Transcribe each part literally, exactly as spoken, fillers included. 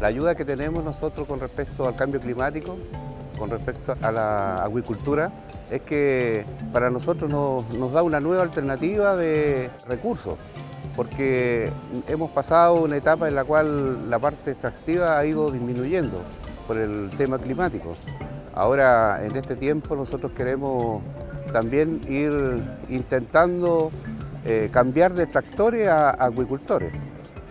La ayuda que tenemos nosotros con respecto al cambio climático, con respecto a la acuicultura, es que para nosotros nos, nos da una nueva alternativa de recursos, porque hemos pasado una etapa en la cual la parte extractiva ha ido disminuyendo por el tema climático. Ahora, en este tiempo, nosotros queremos también ir intentando eh, cambiar de extractores a, a acuicultores.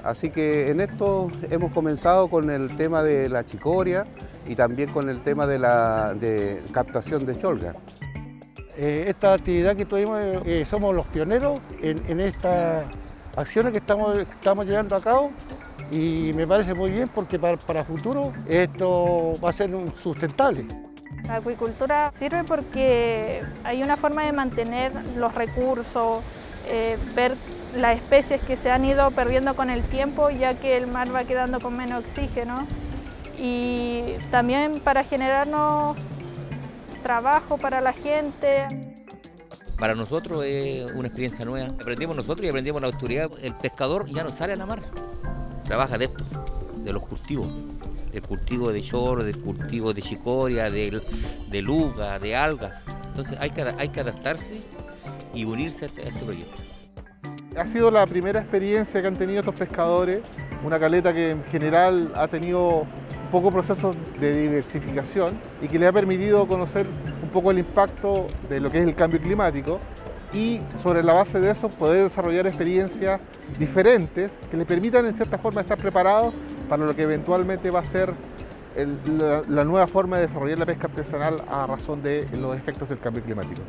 Así que en esto hemos comenzado con el tema de la chicoria y también con el tema de la de captación de cholga. Eh, esta actividad que tuvimos, eh, somos los pioneros en, en estas acciones que estamos, estamos llevando a cabo, y me parece muy bien porque para, para futuro esto va a ser sustentable. La acuicultura sirve porque hay una forma de mantener los recursos, eh, ver las especies que se han ido perdiendo con el tiempo, ya que el mar va quedando con menos oxígeno, y también para generarnos trabajo para la gente. Para nosotros es una experiencia nueva. Aprendimos nosotros y aprendimos la autoridad. El pescador ya no sale a la mar, trabaja de esto, de los cultivos. Del cultivo de chor, del cultivo de chicoria, de, de luga, de algas. Entonces hay que, hay que adaptarse y unirse a este, a este proyecto. Ha sido la primera experiencia que han tenido estos pescadores, una caleta que en general ha tenido pocos procesos de diversificación y que le ha permitido conocer un poco el impacto de lo que es el cambio climático y sobre la base de eso poder desarrollar experiencias diferentes que les permitan en cierta forma estar preparados para lo que eventualmente va a ser el, la, la nueva forma de desarrollar la pesca artesanal a razón de los efectos del cambio climático.